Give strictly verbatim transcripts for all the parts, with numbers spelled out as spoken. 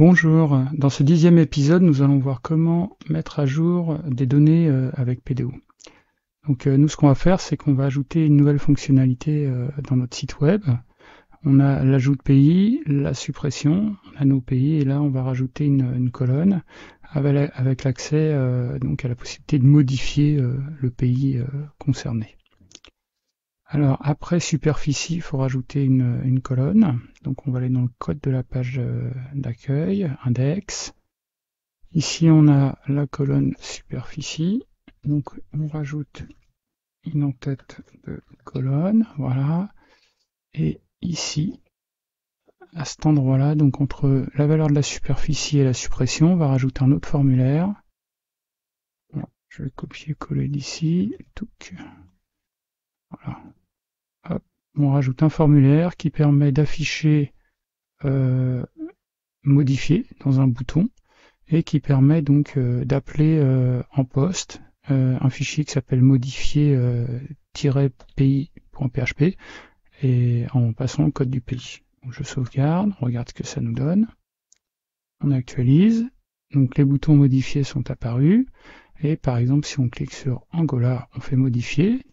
Bonjour, dans ce dixième épisode, nous allons voir comment mettre à jour des données avec P D O. Donc nous, ce qu'on va faire, c'est qu'on va ajouter une nouvelle fonctionnalité dans notre site web. On a l'ajout de pays, la suppression, on a nos pays, et là on va rajouter une, une colonne avec, avec l'accès donc à la possibilité de modifier le pays concerné. Alors après superficie, il faut rajouter une, une colonne. Donc on va aller dans le code de la page d'accueil, index. Ici on a la colonne superficie. Donc on rajoute une en-tête de colonne, voilà. Et ici, à cet endroit-là, donc entre la valeur de la superficie et la suppression, on va rajouter un autre formulaire. Voilà. Je vais copier-coller d'ici. Voilà. Hop, on rajoute un formulaire qui permet d'afficher euh, modifier dans un bouton et qui permet donc euh, d'appeler euh, en poste euh, un fichier qui s'appelle modifier-pays.php et en passant le code du pays. Donc, je sauvegarde, on regarde ce que ça nous donne, on actualise, donc les boutons modifiés sont apparus et par exemple si on clique sur Angola, on fait modifier.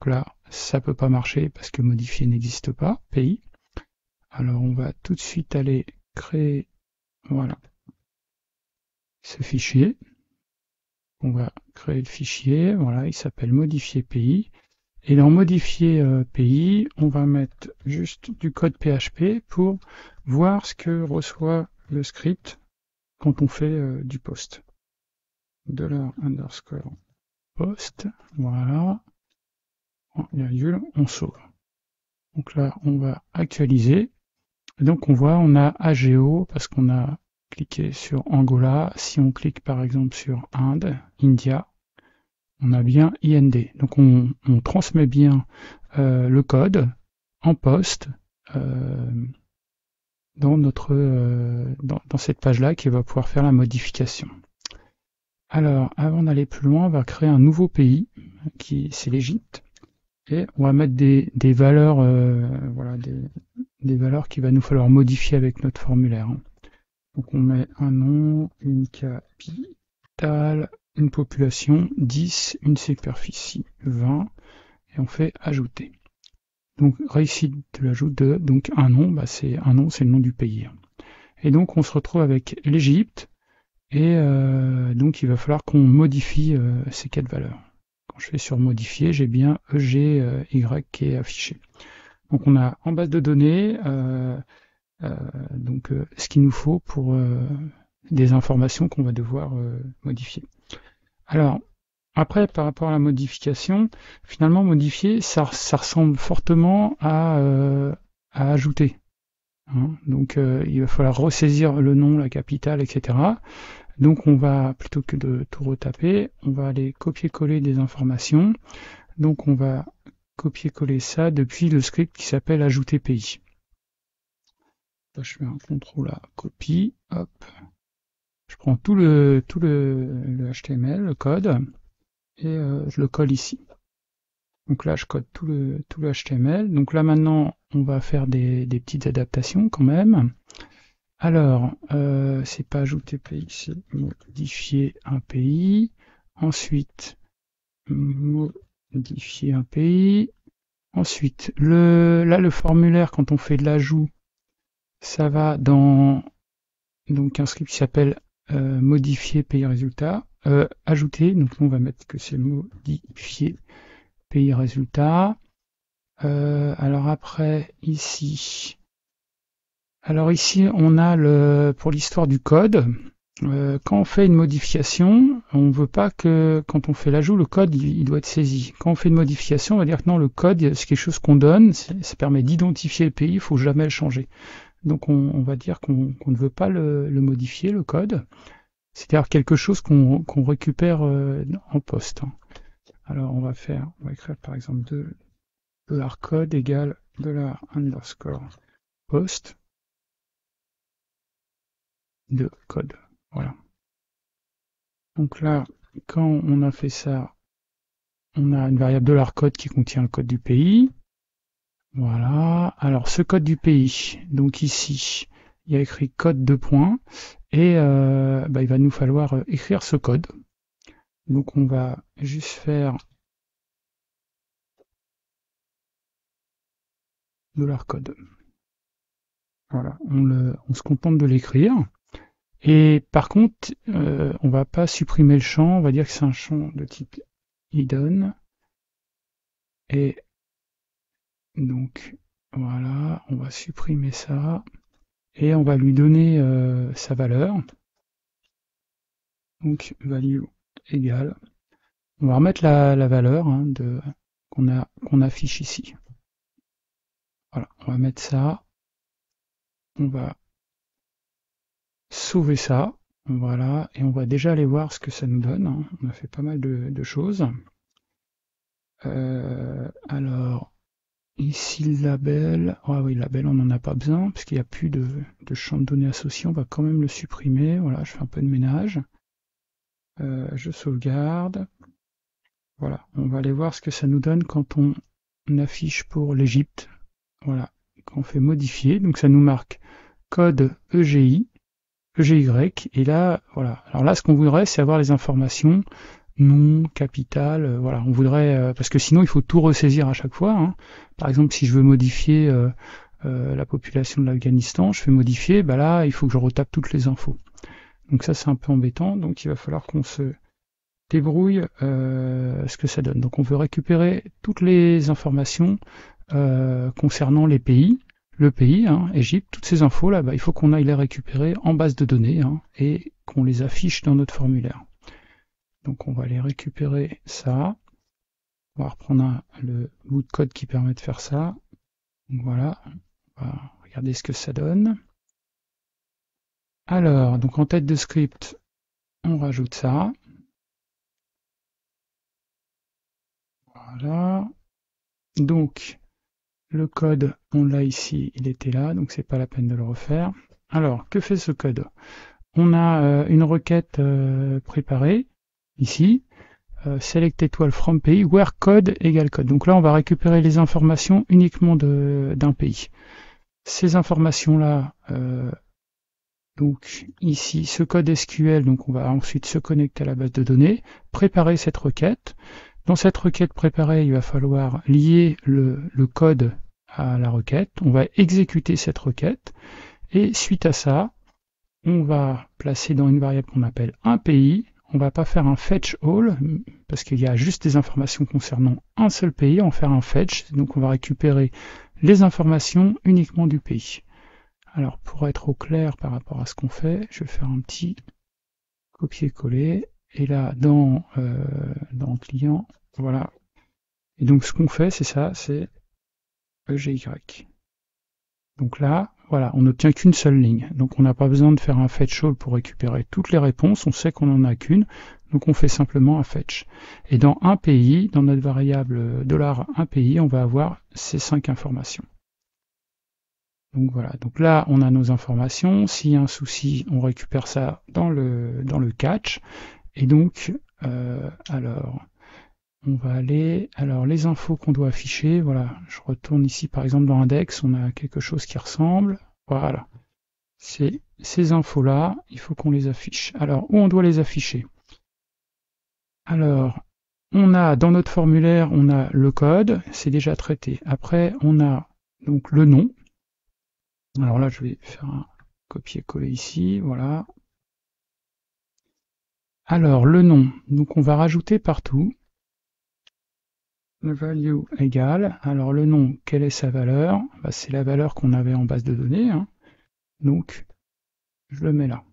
Donc là, ça peut pas marcher parce que modifier n'existe pas, pays. Alors on va tout de suite aller créer, voilà, ce fichier. On va créer le fichier, voilà, il s'appelle modifier pays. Et dans modifier euh, pays, on va mettre juste du code P H P pour voir ce que reçoit le script quand on fait euh, du post. Dollar underscore post, voilà. Virgule, on sauve. Donc là, on va actualiser. Et donc on voit, on a A G O parce qu'on a cliqué sur Angola. Si on clique par exemple sur Inde, India, on a bien I N D. Donc on, on transmet bien euh, le code en poste euh, dans notre euh, dans, dans cette page-là qui va pouvoir faire la modification. Alors, avant d'aller plus loin, on va créer un nouveau pays qui c'est l'Égypte. Et on va mettre des, des valeurs, euh, voilà, des, des valeurs qu'il va nous falloir modifier avec notre formulaire. Donc on met un nom, une capitale, une population, dix, une superficie, vingt, et on fait ajouter. Donc réussite de l'ajout de, donc un nom, bah c'est un nom, c'est le nom du pays. Et donc on se retrouve avec l'Égypte, et euh, donc il va falloir qu'on modifie euh, ces quatre valeurs. Je fais sur modifier, j'ai bien E G Y qui est affiché. Donc on a en base de données euh, euh, donc, euh, ce qu'il nous faut pour euh, des informations qu'on va devoir euh, modifier. Alors après, par rapport à la modification, finalement modifier ça, ça ressemble fortement à, euh, à ajouter. Hein, donc euh, il va falloir ressaisir le nom, la capitale, et cetera. Donc on va, plutôt que de tout retaper, on va aller copier-coller des informations. Donc on va copier-coller ça depuis le script qui s'appelle ajouter pays. Là, je fais un contrôle à copie, hop. Je prends tout le, tout le, le H T M L, le code, et euh, je le colle ici. Donc là, je code tout le, tout le H T M L. Donc là, maintenant, on va faire des, des petites adaptations quand même. Alors, euh, c'est pas ajouter pays, c'est modifier un pays. Ensuite, modifier un pays. Ensuite, le, là, le formulaire, quand on fait de l'ajout, ça va dans donc un script qui s'appelle euh, modifier pays résultat. Euh, ajouter, donc on va mettre que c'est modifier pays résultat. Euh, alors après ici, alors ici on a le pour l'histoire du code. Euh, quand on fait une modification, on veut pas que quand on fait l'ajout, le code il, il doit être saisi. Quand on fait une modification, on va dire que non, le code c'est quelque chose qu'on donne, ça permet d'identifier le pays, il faut jamais le changer. Donc on, on va dire qu'on qu'on ne veut pas le, le modifier le code. C'est-à-dire quelque chose qu'on qu'on récupère euh, en poste. Alors on va faire, on va écrire par exemple de $code égale $underscore post de code. Voilà. Donc là, quand on a fait ça, on a une variable $code qui contient le code du pays. Voilà. Alors ce code du pays, donc ici, il y a écrit code deux points et euh, bah, il va nous falloir écrire ce code. Donc on va juste faire $code. Voilà, on, le, on se contente de l'écrire. Et par contre, euh, on va pas supprimer le champ, on va dire que c'est un champ de type hidden. Et donc voilà, on va supprimer ça. Et on va lui donner euh, sa valeur. Donc value égale. On va remettre la, la valeur hein, de qu'on a qu'on affiche ici. Voilà, on va mettre ça. On va sauver ça. Voilà, et on va déjà aller voir ce que ça nous donne. Hein. On a fait pas mal de, de choses. Euh, alors. Ici le label, ah oui, le label on n'en a pas besoin, parce qu'il n'y a plus de, de champ de données associé, on va quand même le supprimer, voilà, je fais un peu de ménage. Euh, je sauvegarde. Voilà, on va aller voir ce que ça nous donne quand on affiche pour l'Égypte. Voilà, quand on fait modifier, donc ça nous marque code E G I, E G Y, et là, voilà. Alors là, ce qu'on voudrait, c'est avoir les informations nom, capital, euh, voilà, on voudrait, euh, parce que sinon il faut tout ressaisir à chaque fois, hein. Par exemple si je veux modifier euh, euh, la population de l'Afghanistan, je fais modifier, bah là il faut que je retape toutes les infos. Donc ça c'est un peu embêtant, donc il va falloir qu'on se débrouille euh, ce que ça donne. Donc on veut récupérer toutes les informations euh, concernant les pays, le pays, hein, Égypte, toutes ces infos là, bah, il faut qu'on aille les récupérer en base de données hein, et qu'on les affiche dans notre formulaire. Donc on va aller récupérer ça. On va reprendre un, le bout de code qui permet de faire ça. Donc voilà, on va regarder ce que ça donne. Alors, donc en tête de script, on rajoute ça. Voilà. Donc le code, on l'a ici, il était là, donc c'est pas la peine de le refaire. Alors, que fait ce code? On a euh, une requête euh, préparée. Ici, euh, select étoile from pays, where code égale code. Donc là, on va récupérer les informations uniquement d'un pays. Ces informations-là, euh, donc ici, ce code S Q L, donc on va ensuite se connecter à la base de données, préparer cette requête. Dans cette requête préparée, il va falloir lier le, le code à la requête. On va exécuter cette requête. Et suite à ça, on va placer dans une variable qu'on appelle un pays. On va pas faire un fetch all, parce qu'il y a juste des informations concernant un seul pays, on va faire un fetch, donc on va récupérer les informations uniquement du pays. Alors pour être au clair par rapport à ce qu'on fait, je vais faire un petit copier-coller, et là dans, euh, dans le client, voilà. Et donc ce qu'on fait, c'est ça, c'est E G Y. Donc là, voilà, on n'obtient qu'une seule ligne. Donc on n'a pas besoin de faire un fetch all pour récupérer toutes les réponses, on sait qu'on n'en a qu'une, donc on fait simplement un fetch. Et dans un pays, dans notre variable $un pays, on va avoir ces cinq informations. Donc voilà, donc là on a nos informations, s'il y a un souci, on récupère ça dans le, dans le catch. Et donc, euh, alors... on va aller, alors les infos qu'on doit afficher, voilà, je retourne ici par exemple dans index, on a quelque chose qui ressemble, voilà, c'est ces infos-là, il faut qu'on les affiche. Alors, où on doit les afficher? Alors, on a dans notre formulaire, on a le code, c'est déjà traité. Après, on a donc le nom. Alors là, je vais faire un copier-coller ici, voilà. Alors, le nom, donc on va rajouter partout. Le value égale, alors le nom, quelle est sa valeur? Bah, c'est la valeur qu'on avait en base de données, hein. Donc je le mets là.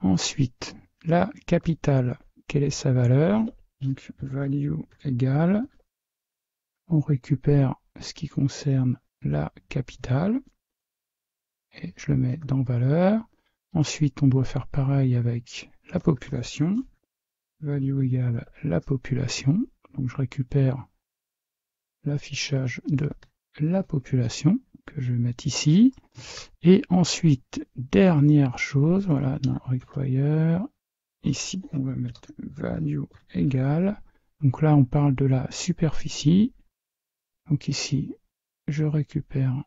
Ensuite, la capitale, quelle est sa valeur? Donc value égale, on récupère ce qui concerne la capitale, et je le mets dans valeur. Ensuite, on doit faire pareil avec la population, value égale la population. Donc je récupère l'affichage de la population que je vais mettre ici. Et ensuite, dernière chose, voilà, dans require, ici on va mettre value égale. Donc là on parle de la superficie. Donc ici je récupère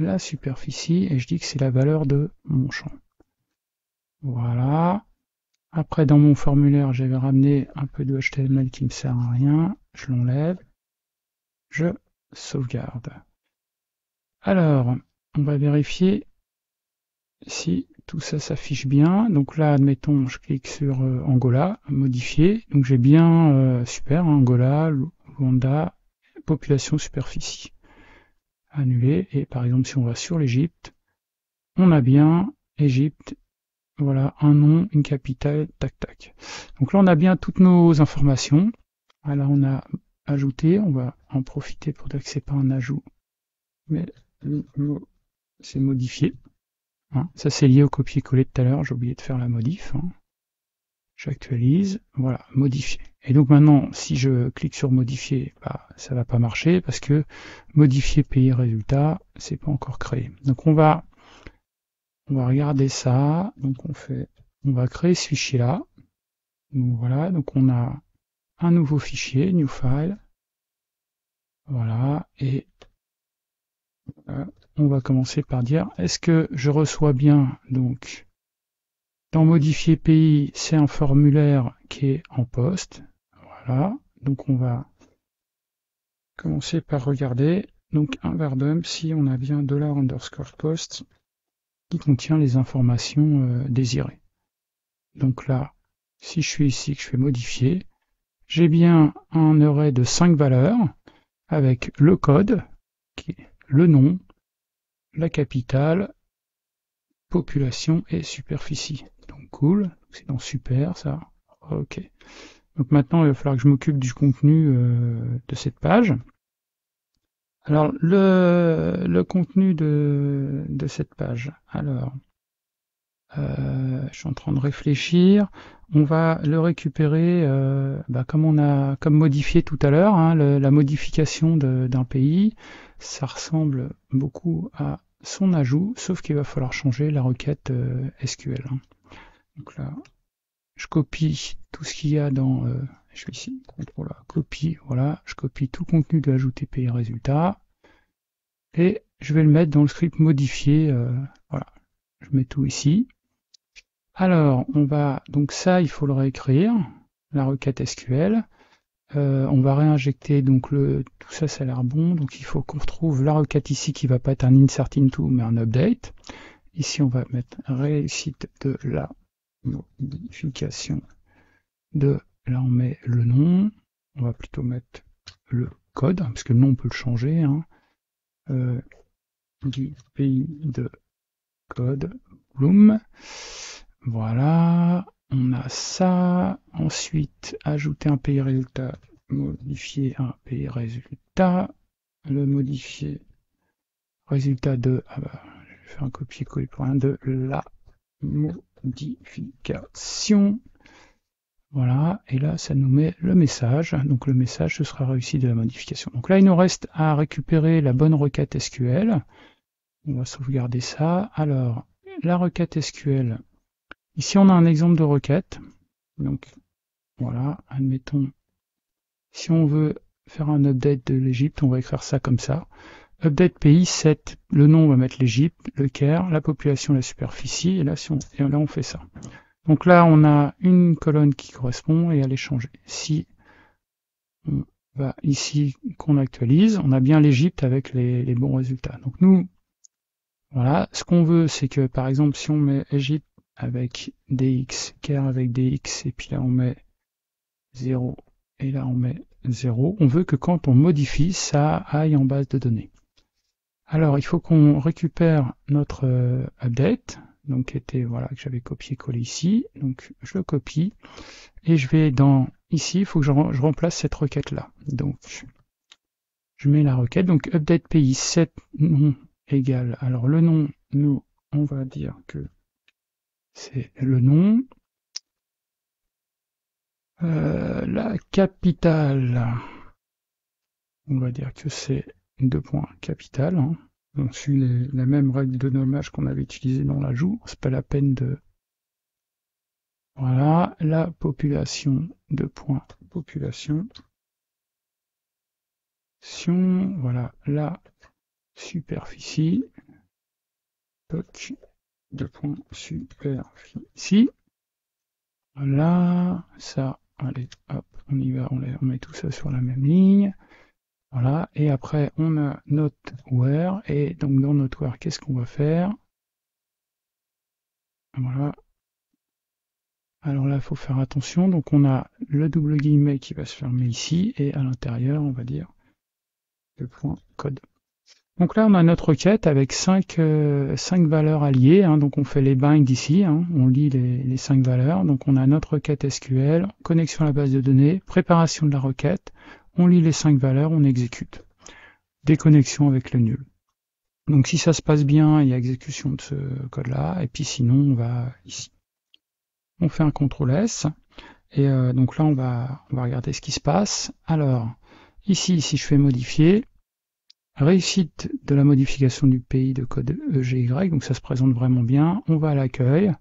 la superficie et je dis que c'est la valeur de mon champ. Voilà. Après, dans mon formulaire, j'avais ramené un peu de H T M L qui ne me sert à rien. Je l'enlève. Je sauvegarde. Alors, on va vérifier si tout ça s'affiche bien. Donc là, admettons, je clique sur euh, Angola, modifier. Donc j'ai bien, euh, super, hein, Angola, Luanda, population, superficie. Annuler. Et par exemple, si on va sur l'Égypte, on a bien Égypte. Voilà, un nom, une capitale, tac, tac. Donc là, on a bien toutes nos informations. Alors, on a ajouté, on va en profiter pour dire que c'est pas un ajout, mais c'est modifié. Hein, ça, c'est lié au copier-coller de tout à l'heure, j'ai oublié de faire la modif. Hein. J'actualise, voilà, modifié. Et donc maintenant, si je clique sur modifier, bah, ça va pas marcher parce que modifier pays résultat, c'est pas encore créé. Donc, on va... On va regarder ça, donc on fait, on va créer ce fichier-là. Donc voilà, donc on a un nouveau fichier, new file. Voilà, et euh, on va commencer par dire, est-ce que je reçois bien, donc, dans modifier pays, c'est un formulaire qui est en poste. Voilà, donc on va commencer par regarder, donc un verdum, si on a bien dollar underscore post, qui contient les informations euh, désirées. Donc là, si je suis ici, que je fais modifier, j'ai bien un array de cinq valeurs avec le code, qui est le nom, la capitale, population et superficie. Donc cool, c'est dans super ça. Ok. Donc maintenant, il va falloir que je m'occupe du contenu euh, de cette page. Alors, le, le contenu de, de cette page, alors, euh, je suis en train de réfléchir, on va le récupérer, euh, bah, comme on a comme modifié tout à l'heure, hein, la modification d'un pays, ça ressemble beaucoup à son ajout, sauf qu'il va falloir changer la requête euh, S Q L. Hein. Donc là, je copie tout ce qu'il y a dans... Euh, je suis ici, contrôle A, copie, voilà, je copie tout le contenu de ajouter pays résultat, et je vais le mettre dans le script modifié, euh, voilà, je mets tout ici. Alors, on va, donc ça, il faut le réécrire, la requête S Q L, euh, on va réinjecter, donc le, tout ça, ça a l'air bon, donc il faut qu'on retrouve la requête ici qui va pas être un insert into, mais un update. Ici, on va mettre réussite de la modification de... Là, on met le nom, on va plutôt mettre le code, parce que le nom, on peut le changer, hein. euh, du pays de code, Bloom. Voilà, on a ça. Ensuite, ajouter un pays résultat, modifier un pays résultat, le modifier résultat de, ah bah, je vais faire un copier-coller pour rien, de la modification. Voilà, et là, ça nous met le message. Donc le message, ce sera réussi de la modification. Donc là, il nous reste à récupérer la bonne requête S Q L. On va sauvegarder ça. Alors, la requête S Q L. Ici, on a un exemple de requête. Donc, voilà, admettons, si on veut faire un update de l'Égypte, on va écrire ça comme ça. Update pays sept, le nom, on va mettre l'Égypte, le Caire, la population, la superficie. Et là, si on, et là, on fait ça. Donc là, on a une colonne qui correspond et elle est changée. Si on va ici, qu'on actualise, on a bien l'Égypte avec les, les bons résultats. Donc nous, voilà, ce qu'on veut, c'est que par exemple, si on met Égypte avec D X, Caire avec D X, et puis là on met zéro, et là on met zéro, on veut que quand on modifie, ça aille en base de données. Alors, il faut qu'on récupère notre euh, update. Donc était voilà que j'avais copié-collé ici, donc je le copie et je vais dans ici, il faut que je, je remplace cette requête là. Donc je mets la requête, donc update pays sept nom égal. Alors le nom, nous on va dire que c'est le nom. Euh, la capitale, on va dire que c'est deux points capitale. Hein. On suit les, la même règle de nommage qu'on avait utilisée dans l'ajout, c'est pas la peine de... Voilà, la population, deux points, population, voilà, la superficie, toc de point superficie. Voilà, ça, allez, hop, on y va, on, les, on met tout ça sur la même ligne. Voilà, et après on a notre where, et donc dans notre where, qu'est-ce qu'on va faire? Voilà. Alors là, il faut faire attention, donc on a le double guillemet qui va se fermer ici, et à l'intérieur, on va dire, le point code. Donc là, on a notre requête avec cinq, euh, cinq valeurs alliées, hein, donc on fait les binds ici, hein, on lit les, les cinq valeurs, donc on a notre requête S Q L, connexion à la base de données, préparation de la requête, on lit les cinq valeurs, on exécute. Déconnexion avec le nul. Donc si ça se passe bien, il y a exécution de ce code-là, et puis sinon, on va ici. On fait un contrôle S, et euh, donc là, on va, on va regarder ce qui se passe. Alors, ici, si je fais modifier, réussite de la modification du P I de code E G Y, donc ça se présente vraiment bien. On va à l'accueil,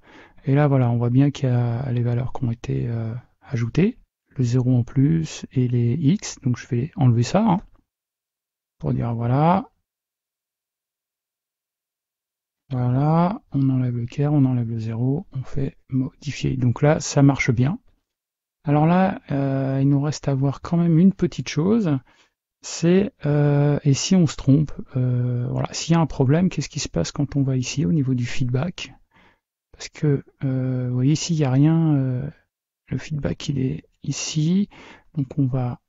et là, voilà, on voit bien qu'il y a les valeurs qui ont été euh, ajoutées. Le zéro en plus et les X, donc je vais enlever ça hein, pour dire voilà. Voilà, on enlève le care, on enlève le zéro, on fait modifier. Donc là, ça marche bien. Alors là, euh, il nous reste à voir quand même une petite chose, c'est euh, et si on se trompe, euh, voilà, s'il y a un problème, qu'est-ce qui se passe quand on va ici au niveau du feedback? Parce que euh, vous voyez, ici il n'y a rien, euh, le feedback il est ici, donc on va,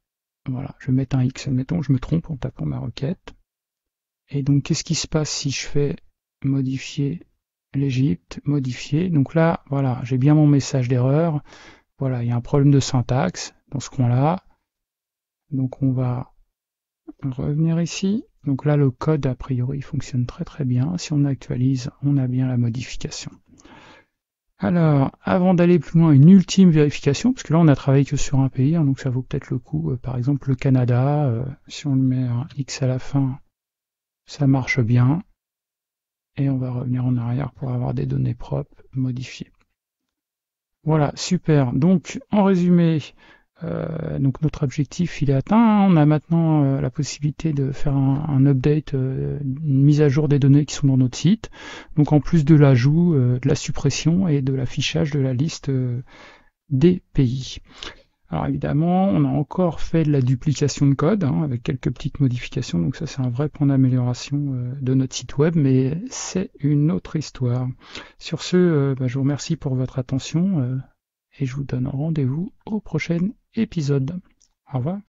voilà, je vais mettre un X, admettons, je me trompe en tapant ma requête. Et donc, qu'est-ce qui se passe si je fais modifier l'Egypte, modifier, donc là, voilà, j'ai bien mon message d'erreur, voilà, il y a un problème de syntaxe dans ce coin-là, donc on va revenir ici, donc là, le code, a priori, fonctionne très très bien, si on actualise, on a bien la modification. Alors, avant d'aller plus loin, une ultime vérification, parce que là, on a travaillé que sur un pays, hein, donc ça vaut peut-être le coup. Euh, par exemple, le Canada, euh, si on le met un X à la fin, ça marche bien. Et on va revenir en arrière pour avoir des données propres modifiées. Voilà, super. Donc, en résumé, euh, donc notre objectif, il est atteint. Hein, on a maintenant euh, la possibilité de faire un, un update, euh, une mise à jour des données qui sont dans notre site. Donc en plus de l'ajout, euh, de la suppression et de l'affichage de la liste euh, des pays. Alors évidemment, on a encore fait de la duplication de code hein, avec quelques petites modifications. Donc ça, c'est un vrai point d'amélioration euh, de notre site web, mais c'est une autre histoire. Sur ce, euh, bah, je vous remercie pour votre attention. Euh, Et je vous donne rendez-vous au prochain épisode. Au revoir.